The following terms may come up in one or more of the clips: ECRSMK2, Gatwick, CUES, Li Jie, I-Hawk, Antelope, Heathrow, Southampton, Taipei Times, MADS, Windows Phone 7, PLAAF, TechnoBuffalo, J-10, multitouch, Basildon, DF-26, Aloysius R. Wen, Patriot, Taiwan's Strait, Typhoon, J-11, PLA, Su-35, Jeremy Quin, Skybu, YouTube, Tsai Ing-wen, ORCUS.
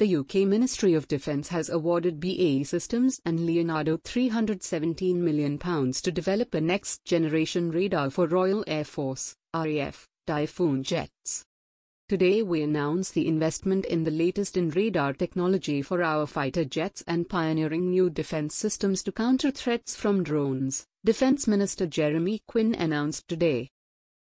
The UK Ministry of Defence has awarded BAE Systems and Leonardo £317 million to develop a next-generation radar for Royal Air Force (RAF) Typhoon jets. Today we announce the investment in the latest in radar technology for our fighter jets and pioneering new defence systems to counter threats from drones, Defence Minister Jeremy Quin announced today.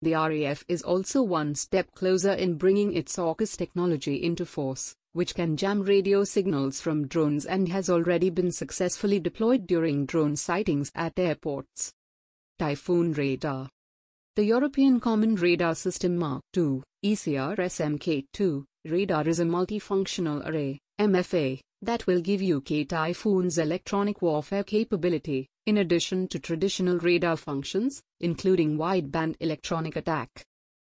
The RAF is also one step closer in bringing its ORCUS technology into force, which can jam radio signals from drones and has already been successfully deployed during drone sightings at airports. Typhoon radar. The European Common Radar System Mark II, ECRSMK2, radar is a multifunctional array, MFA, that will give UK Typhoon's electronic warfare capability, in addition to traditional radar functions, including wideband electronic attack.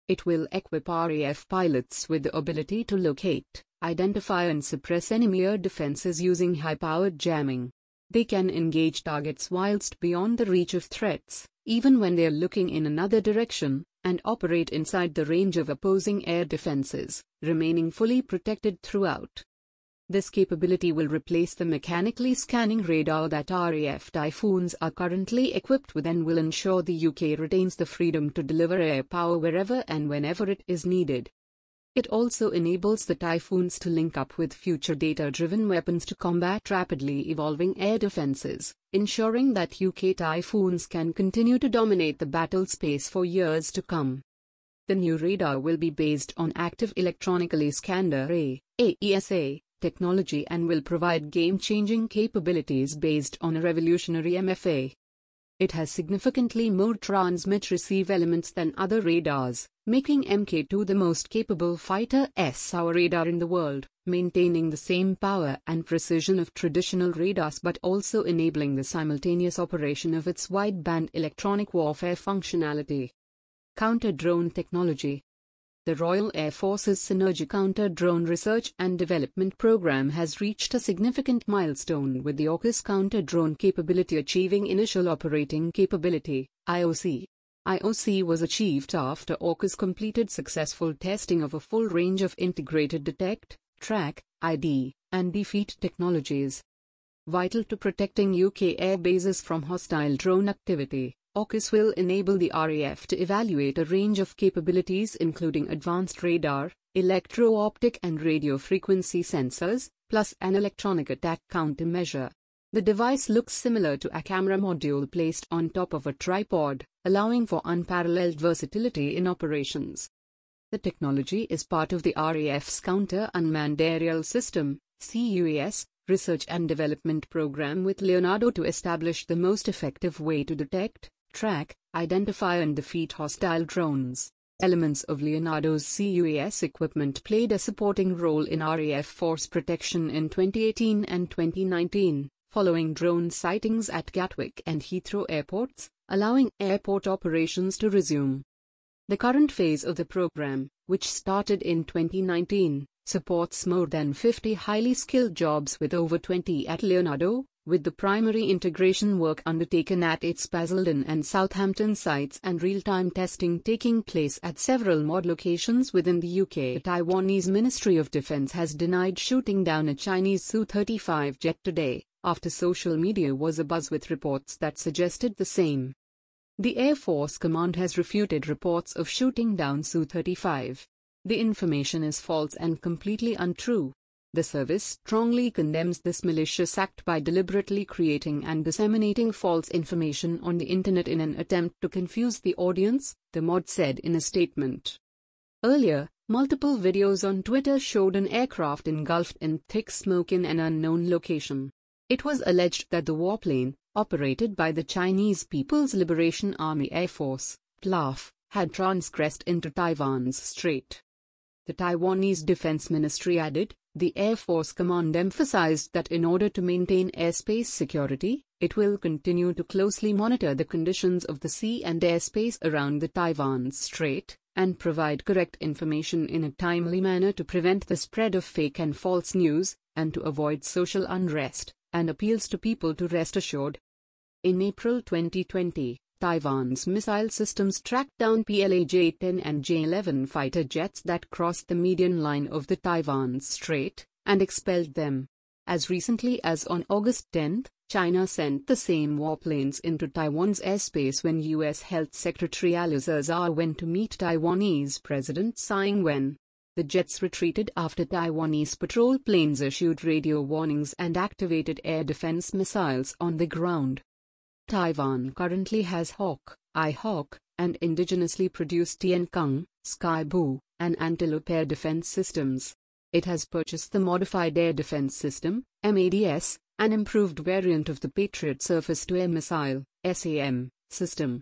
It will equip RAF pilots with the ability to locate, identify and suppress enemy air defenses using high-powered jamming. They can engage targets whilst beyond the reach of threats, even when they are looking in another direction, and operate inside the range of opposing air defenses, remaining fully protected throughout. This capability will replace the mechanically scanning radar that RAF Typhoons are currently equipped with and will ensure the UK retains the freedom to deliver air power wherever and whenever it is needed. It also enables the Typhoons to link up with future data-driven weapons to combat rapidly evolving air defenses, ensuring that UK Typhoons can continue to dominate the battle space for years to come. The new radar will be based on active electronically scanned array (AESA) technology and will provide game-changing capabilities based on a revolutionary MFA. It has significantly more transmit-receive elements than other radars, making MK2 the most capable fighter SAR radar in the world, maintaining the same power and precision of traditional radars but also enabling the simultaneous operation of its wideband electronic warfare functionality. Counter-drone technology. The Royal Air Force's Synergy Counter-Drone Research and Development Program has reached a significant milestone with the ORCUS counter-drone capability achieving Initial Operating Capability (IOC). IOC was achieved after ORCUS completed successful testing of a full range of integrated detect, track, ID, and defeat technologies. Vital to protecting UK air bases from hostile drone activity, ORCUS will enable the RAF to evaluate a range of capabilities including advanced radar, electro-optic and radio frequency sensors, plus an electronic attack countermeasure. The device looks similar to a camera module placed on top of a tripod, allowing for unparalleled versatility in operations. The technology is part of the RAF's Counter-Unmanned Aerial System (CUES) research and development program with Leonardo to establish the most effective way to detect, track, identify and defeat hostile drones. Elements of Leonardo's CUES equipment played a supporting role in RAF force protection in 2018 and 2019, following drone sightings at Gatwick and Heathrow airports, allowing airport operations to resume. The current phase of the program, which started in 2019, supports more than 50 highly skilled jobs with over 20 at Leonardo, with the primary integration work undertaken at its Basildon and Southampton sites and real-time testing taking place at several mod locations within the UK. The Taiwanese Ministry of Defence has denied shooting down a Chinese Su-35 jet today, after social media was abuzz with reports that suggested the same. The Air Force Command has refuted reports of shooting down Su-35. The information is false and completely untrue. The service strongly condemns this malicious act by deliberately creating and disseminating false information on the internet in an attempt to confuse the audience, the MOD said in a statement. Earlier, multiple videos on Twitter showed an aircraft engulfed in thick smoke in an unknown location. It was alleged that the warplane, operated by the Chinese People's Liberation Army Air Force, PLAAF, had transgressed into Taiwan's strait. The Taiwanese Defense Ministry added, the Air Force Command emphasized that in order to maintain airspace security, it will continue to closely monitor the conditions of the sea and airspace around the Taiwan Strait, and provide correct information in a timely manner to prevent the spread of fake and false news, and to avoid social unrest, and appeals to people to rest assured. In April 2020, Taiwan's missile systems tracked down J-10 and J-11 fighter jets that crossed the median line of the Taiwan Strait, and expelled them. As recently as on August 10, China sent the same warplanes into Taiwan's airspace when U.S. Health Secretary Aloysius R. Wen to meet Taiwanese President Tsai Ing-wen. The jets retreated after Taiwanese patrol planes issued radio warnings and activated air defense missiles on the ground. Taiwan currently has Hawk, I-Hawk, and indigenously produced Tiankung, Skybu, and Antelope air defense systems. It has purchased the Modified Air Defense System, MADS, an improved variant of the Patriot surface-to-air missile, SAM, system.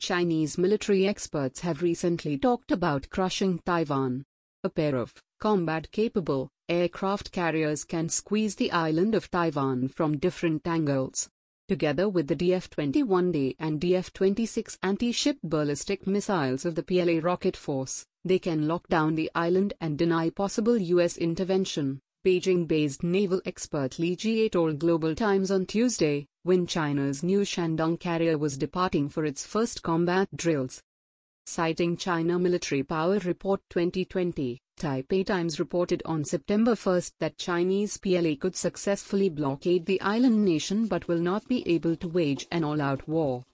Chinese military experts have recently talked about crushing Taiwan. A pair of combat-capable aircraft carriers can squeeze the island of Taiwan from different angles. Together with the DF-21D and DF-26 anti-ship ballistic missiles of the PLA rocket force, they can lock down the island and deny possible U.S. intervention, Beijing-based naval expert Li Jie told Global Times on Tuesday, when China's new Shandong carrier was departing for its first combat drills. Citing China Military Power Report 2020, Taipei Times reported on September 1 that Chinese PLA could successfully blockade the island nation but will not be able to wage an all-out war.